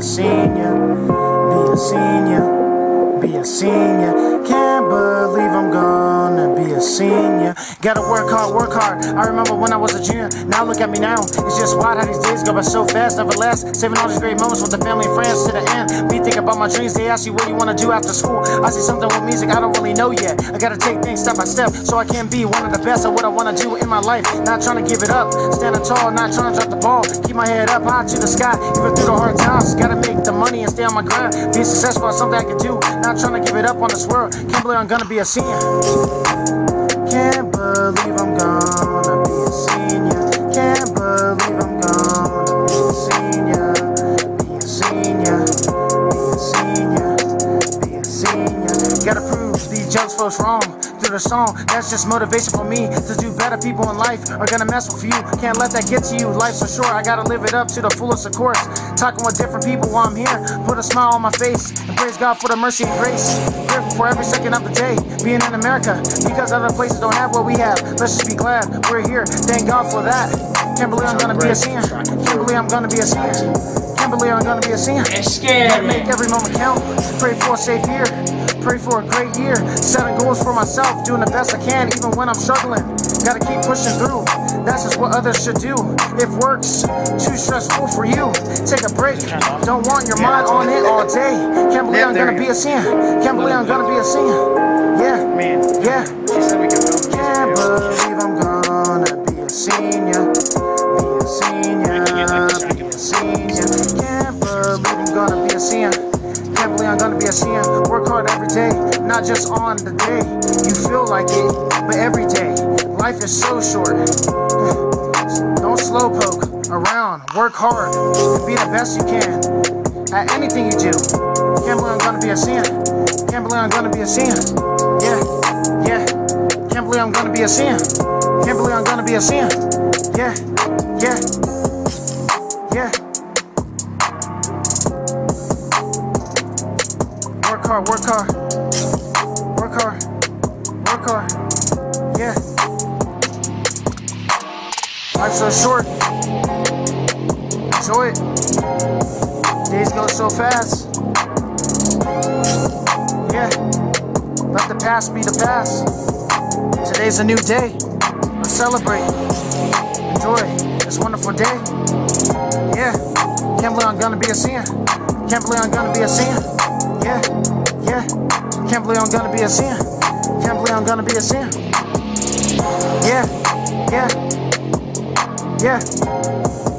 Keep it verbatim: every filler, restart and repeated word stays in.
a senior, be a senior, be a senior. Can't believe I'm gonna be a senior. Gotta work hard, work hard. I remember when I was a junior. Now look at me now. It's just wild how these days go by so fast, never last. Saving all these great moments with the family and friends to the end. Me thinking about my dreams. They ask you what you wanna do after school. I see something with music I don't really know yet. I gotta take things step by step so I can be one of the best at what I wanna do in my life. Not trying to give it up, standing tall, not trying to drop the ball. Keep my head up high to the sky, even through the hard times. Gotta make the money and stay on my grind. Being successful is something I can do. Not trying to give it up on this world. Can't believe I'm gonna be a senior. Can't believe I'm gonna be a senior. Can't believe I'm gonna be a senior. Be a senior, be a senior, be a senior. Gotta prove these jokes folks wrong through the song. That's just motivation for me to do better. People in life are gonna mess with you. Can't let that get to you. Life's so short, I gotta live it up to the fullest, of course. Talking with different people while I'm here. Put a smile on my face and praise God for the mercy and grace. For every second of the day, being in America, because other places don't have what we have. Let's just be glad we're here. Thank God for that. Can't believe I'm gonna be a senior. Can't believe I'm gonna be a senior. Can't believe I'm gonna be a senior. It's scary. Gotta make every moment count. Pray for a safe year. Pray for a great year. Setting goals for myself, doing the best I can, even when I'm struggling. Gotta keep pushing through. That's just what others should do. If work's too stressful for you, take a break. Don't want your mind on it all day. Can't believe I'm gonna be a senior. Can't believe I'm gonna be a senior. Yeah, yeah. Can't believe I'm gonna be a senior. Be a senior. Be a senior. Can't believe I'm gonna be a senior. Can't believe I'm gonna be a senior. Work hard every day, not just on the day you feel like it, but every day. Life is so short. Don't slowpoke around. Work hard and be the best you can at anything you do. Can't believe I'm gonna be a senior. Can't believe I'm gonna be a senior. Yeah, yeah. Can't believe I'm gonna be a senior. Can't believe I'm gonna be a senior. Yeah, yeah, yeah. Work hard, work hard, work hard, yeah. Life's so short, enjoy it. Days go so fast, yeah. Let the past be the past. Today's a new day, let's celebrate. Enjoy this wonderful day, yeah. Can't believe I'm gonna be a senior. Can't believe I'm gonna be a senior. Yeah, yeah, can't believe I'm gonna be a senior. Can't believe I'm gonna be a senior. Yeah, yeah, yeah.